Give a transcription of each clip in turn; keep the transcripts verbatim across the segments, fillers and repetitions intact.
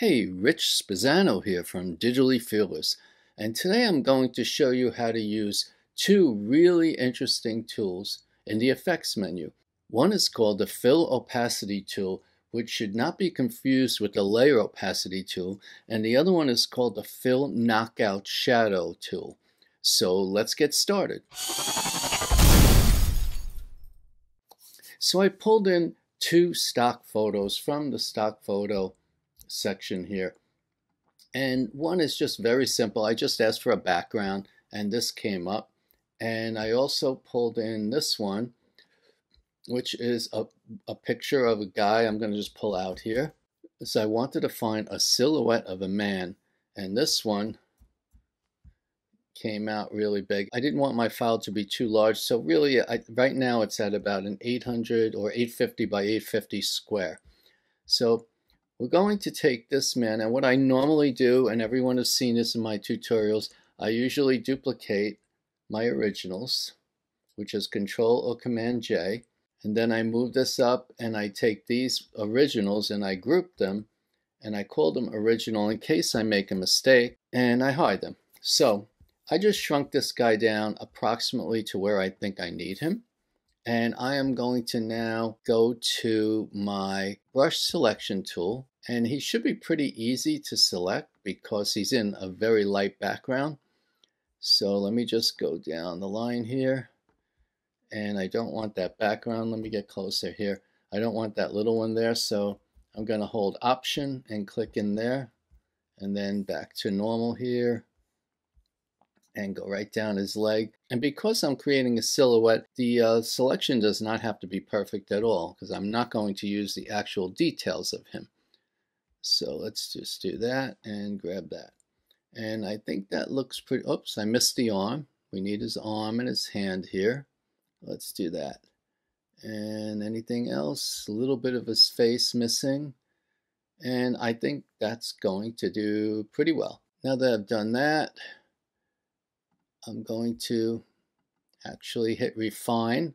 Hey, Rich Spezzano here from Digitally Fearless, and today I'm going to show you how to use two really interesting tools in the effects menu. One is called the Fill Opacity Tool, which should not be confused with the Layer Opacity Tool, and the other one is called the Fill Knockout Shadow Tool. So let's get started. So I pulled in two stock photos from the stock photo section here, and one is just very simple. I just asked for a background and this came up, and I also pulled in this one, which is a, a picture of a guy. I'm going to just pull out here. So I wanted to find a silhouette of a man, and this one came out really big. I didn't want my file to be too large, so really I, right now it's at about an eight hundred or eight fifty by eight fifty square. So we're going to take this man, and what I normally do, and everyone has seen this in my tutorials, I usually duplicate my originals, which is Control or Command J, and then I move this up and I take these originals and I group them and I call them original in case I make a mistake, and I hide them. So I just shrunk this guy down approximately to where I think I need him, and I am going to now go to my brush selection tool. And he should be pretty easy to select because he's in a very light background. So let me just go down the line here. And I don't want that background. Let me get closer here. I don't want that little one there. So I'm going to hold Option and click in there. And then back to normal here. And go right down his leg. And because I'm creating a silhouette, the uh, selection does not have to be perfect at all, because I'm not going to use the actual details of him. So let's just do that and grab that. And I think that looks pretty, oops, I missed the arm. We need his arm and his hand here. Let's do that. And anything else? A little bit of his face missing. And I think that's going to do pretty well. Now that I've done that, I'm going to actually hit Refine.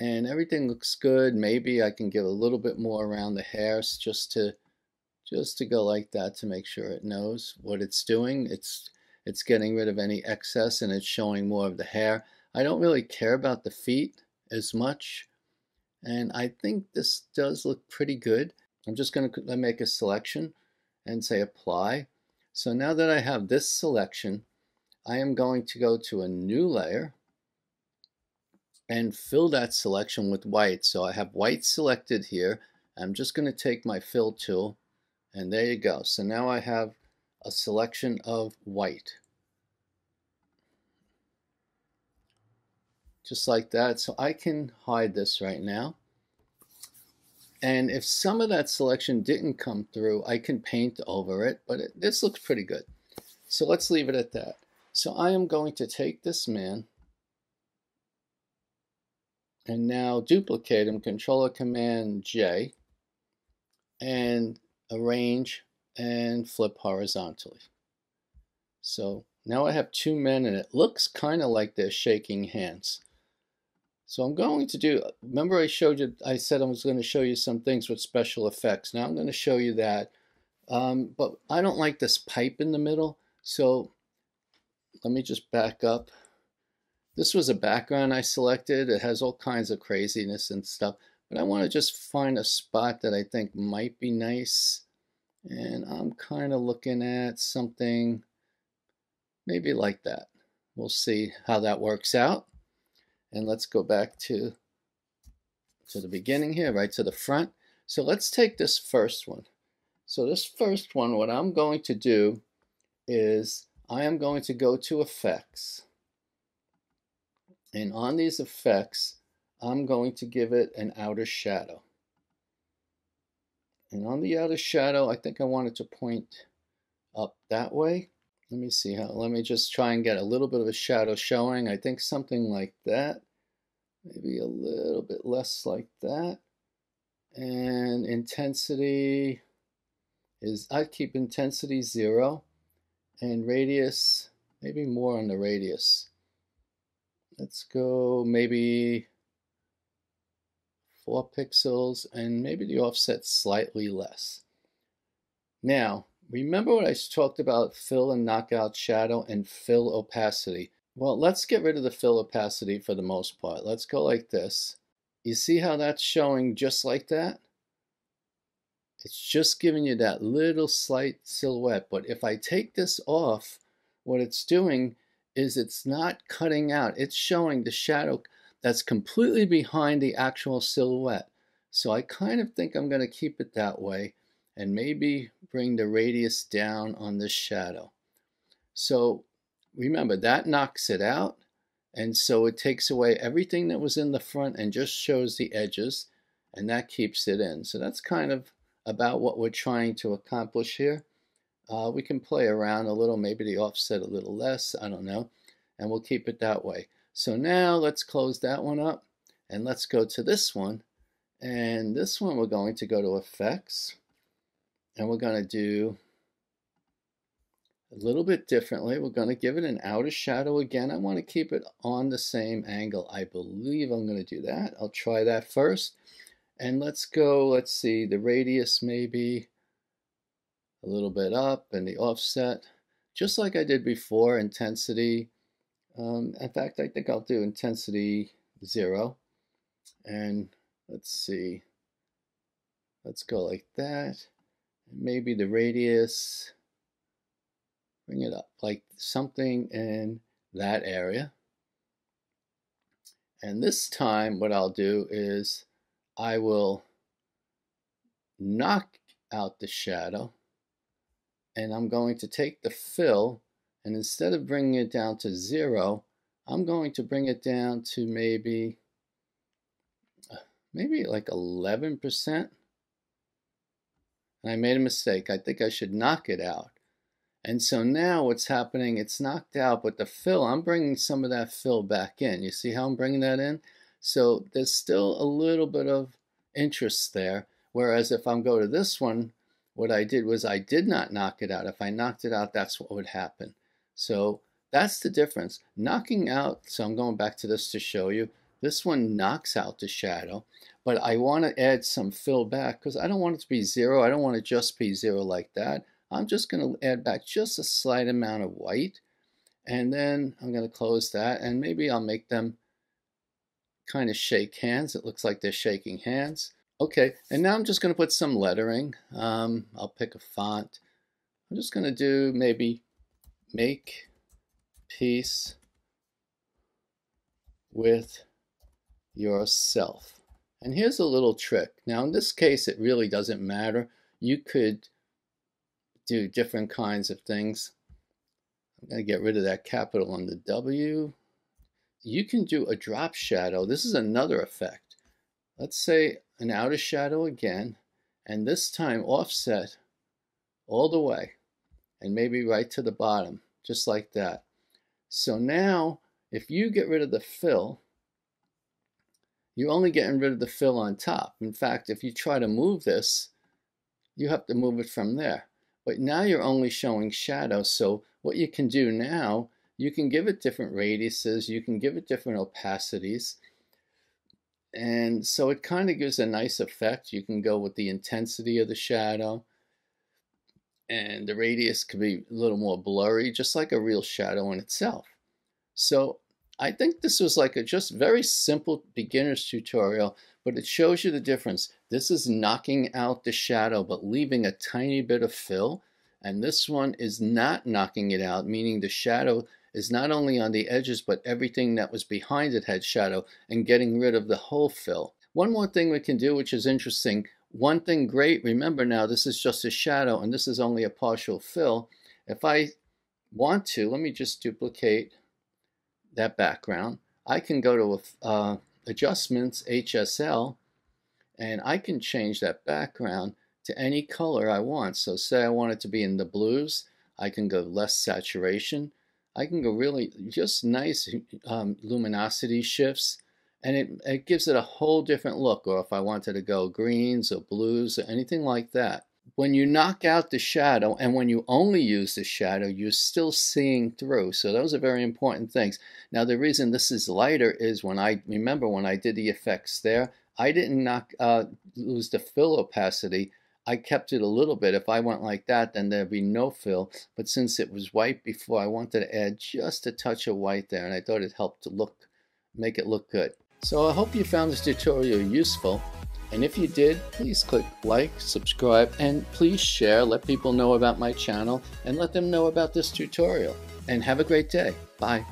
And everything looks good. Maybe I can give a little bit more around the hairs just to Just to go like that to make sure it knows what it's doing. It's it's getting rid of any excess and it's showing more of the hair. I don't really care about the feet as much. And I think this does look pretty good. I'm just going to make a selection and say Apply. So now that I have this selection, I am going to go to a new layer and fill that selection with white. So I have white selected here. I'm just going to take my fill tool. And there you go. So now I have a selection of white. Just like that. So I can hide this right now. And if some of that selection didn't come through, I can paint over it. But it, this looks pretty good. So let's leave it at that. So I am going to take this man and now duplicate him, Control or Command J, and arrange and flip horizontally. So now I have two men and it looks kind of like they're shaking hands. So I'm going to do, remember I showed you, I said I was going to show you some things with special effects. Now I'm going to show you that. Um, but I don't like this pipe in the middle. So let me just back up. This was a background I selected. It has all kinds of craziness and stuff. But I want to just find a spot that I think might be nice. And I'm kind of looking at something maybe like that. We'll see how that works out. And let's go back to, to the beginning here, right to the front. So let's take this first one. So this first one, what I'm going to do is I am going to go to Effects. And on these effects, I'm going to give it an outer shadow. And on the outer shadow, I think I want it to point up that way. Let me see how, let me just try and get a little bit of a shadow showing. I think something like that. Maybe a little bit less like that. And intensity is, I keep intensity zero. And radius, maybe more on the radius. Let's go maybe four pixels, and maybe the offset slightly less. Now, remember what I talked about fill and knockout shadow and fill opacity. Well, let's get rid of the fill opacity for the most part. Let's go like this. You see how that's showing just like that? It's just giving you that little slight silhouette. But if I take this off, what it's doing is it's not cutting out. It's showing the shadow that's completely behind the actual silhouette. So I kind of think I'm going to keep it that way and maybe bring the radius down on this shadow. So remember, that knocks it out. And so it takes away everything that was in the front and just shows the edges. And that keeps it in. So that's kind of about what we're trying to accomplish here. Uh, we can play around a little, maybe the offset a little less, I don't know, and we'll keep it that way. So now let's close that one up and let's go to this one. And this one we're going to go to Effects, and we're going to do a little bit differently. We're going to give it an outer shadow again. I want to keep it on the same angle. I believe I'm going to do that. I'll try that first. And let's go, let's see, the radius maybe a little bit up and the offset, just like I did before, intensity. Um, in fact, I think I'll do intensity zero. And let's see, let's go like that. Maybe the radius, bring it up, like something in that area. And this time what I'll do is I will knock out the shadow, and I'm going to take the fill, and instead of bringing it down to zero, I'm going to bring it down to maybe maybe like eleven percent. And I made a mistake. I think I should knock it out. And so now what's happening, it's knocked out, but the fill, I'm bringing some of that fill back in. You see how I'm bringing that in? So there's still a little bit of interest there, whereas if I go to this one, what I did was I did not knock it out. If I knocked it out, that's what would happen. So that's the difference. Knocking out, so I'm going back to this to show you, this one knocks out the shadow, but I want to add some fill back because I don't want it to be zero. I don't want it just be zero like that. I'm just going to add back just a slight amount of white, and then I'm going to close that, and maybe I'll make them kind of shake hands. It looks like they're shaking hands. Okay, and now I'm just going to put some lettering. Um, I'll pick a font. I'm just going to do maybe make peace with yourself. And here's a little trick. Now in this case it really doesn't matter. You could do different kinds of things. I'm going to get rid of that capital on the W. You can do a drop shadow. This is another effect. Let's say an outer shadow again, and this time offset all the way, and maybe right to the bottom, just like that. So now, if you get rid of the fill, you're only getting rid of the fill on top. In fact, if you try to move this, you have to move it from there. But now you're only showing shadow, so what you can do now, you can give it different radiuses, you can give it different opacities, and so it kind of gives a nice effect. You can go with the intensity of the shadow, and the radius could be a little more blurry, just like a real shadow in itself. So I think this was like a just very simple beginner's tutorial, but it shows you the difference. This is knocking out the shadow, but leaving a tiny bit of fill, and this one is not knocking it out, meaning the shadow is not only on the edges, but everything that was behind it had shadow, and getting rid of the whole fill. One more thing we can do, which is interesting. One thing great, remember now, this is just a shadow, and this is only a partial fill. If I want to, let me just duplicate that background. I can go to uh, Adjustments, H S L, and I can change that background to any color I want. So say I want it to be in the blues, I can go less saturation. I can go really just nice um, luminosity shifts, and it, it gives it a whole different look. Or if I wanted to go greens or blues or anything like that. When you knock out the shadow and when you only use the shadow, you're still seeing through. So those are very important things. Now the reason this is lighter is when I, remember when I did the effects there, I didn't knock, uh, lose the fill opacity. I kept it a little bit. If I went like that, then there'd be no fill. But since it was white before, I wanted to add just a touch of white there, and I thought it helped to look, make it look good. So I hope you found this tutorial useful. And if you did, please click like, subscribe, and please share. Let people know about my channel and let them know about this tutorial. And have a great day. Bye.